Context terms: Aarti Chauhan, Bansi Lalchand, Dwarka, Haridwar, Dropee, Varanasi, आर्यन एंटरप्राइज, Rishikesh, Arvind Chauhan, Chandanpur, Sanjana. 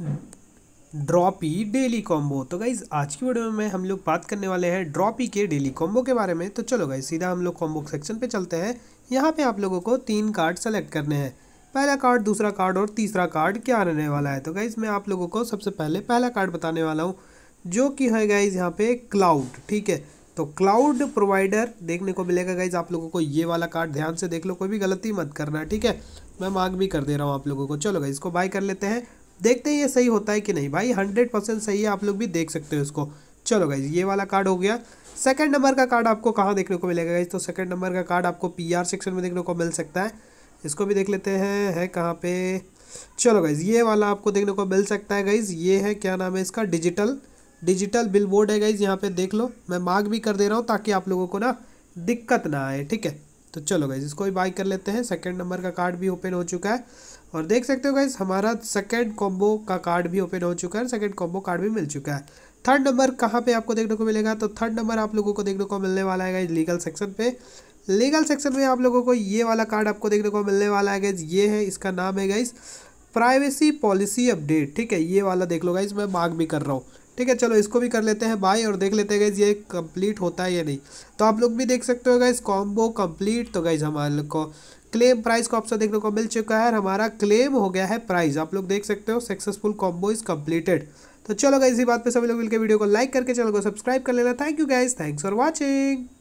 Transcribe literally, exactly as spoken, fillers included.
Droopy daily combo. तो guys आज की वीडियो में हम लोग बात करने वाले हैं ड्रॉपी के डेली कॉम्बो के बारे में। तो चलो गाइज सीधा हम लोग कॉम्बो सेक्शन पे चलते हैं। यहाँ पे आप लोगों को तीन कार्ड सेलेक्ट करने हैं, पहला कार्ड, दूसरा कार्ड और तीसरा कार्ड क्या रहने वाला है। तो गाइज़ मैं आप लोगों को सबसे पहले पहला कार्ड बताने वाला हूँ जो कि है गाइज़ यहाँ पे क्लाउड। ठीक है, तो क्लाउड प्रोवाइडर देखने को मिलेगा गाइज़ आप लोगों को। ये वाला कार्ड ध्यान से देख लो, कोई भी गलती मत करना, ठीक है। मैं मांग भी कर दे रहा हूँ आप लोगों को। चलो गाइज़ इसको बाय कर लेते हैं, देखते हैं ये सही होता है कि नहीं। भाई हंड्रेड परसेंट सही है, आप लोग भी देख सकते हो इसको। चलो गाइज ये वाला कार्ड हो गया। सेकंड नंबर का कार्ड आपको कहाँ देखने को मिलेगा गाइज? तो सेकंड नंबर का कार्ड आपको पीआर सेक्शन में देखने को मिल सकता है। इसको भी देख लेते हैं है कहाँ पे। चलो गाइज ये वाला आपको देखने को मिल सकता है गाइज। ये है क्या नाम है इसका, डिजिटल डिजिटल बिल बोर्ड है गाइज। यहाँ पे देख लो, मैं मार्क भी कर दे रहा हूँ ताकि आप लोगों को ना दिक्कत ना आए, ठीक है। तो चलो गाइज इसको भी बाय कर लेते हैं। सेकंड नंबर का कार्ड भी ओपन हो चुका है और देख सकते हो गाइज हमारा सेकंड कॉम्बो का कार्ड भी ओपन हो चुका है, सेकंड कॉम्बो कार्ड भी मिल चुका है। थर्ड नंबर कहाँ पे आपको देखने को मिलेगा? तो थर्ड नंबर आप लोगों को देखने को मिलने वाला है गाइज लीगल सेक्शन पे। लीगल सेक्शन में आप लोगों को ये वाला कार्ड आपको देखने को मिलने वाला है गाइज। ये है, इसका नाम है गाइज प्राइवेसी पॉलिसी अपडेट, ठीक है। ये वाला देख लो गाइज, मैं मार्क भी कर रहा हूँ, ठीक है। चलो इसको भी कर लेते हैं बाय और देख लेते हैं गाइज ये कंप्लीट होता है या नहीं। तो आप लोग भी देख सकते हो गाइज कॉम्बो कंप्लीट। तो गाइज हमारे लोग को क्लेम प्राइस का ऑप्शन देखने को मिल चुका है और हमारा क्लेम हो गया है प्राइस। आप लोग देख सकते हो सक्सेसफुल कॉम्बो इज कंप्लीटेड। तो चलो गाइज इसी बात पे सभी लोग मिलकर वीडियो को लाइक करके चैनल को सब्सक्राइब कर लेना। Thank you guys, thanks for watching.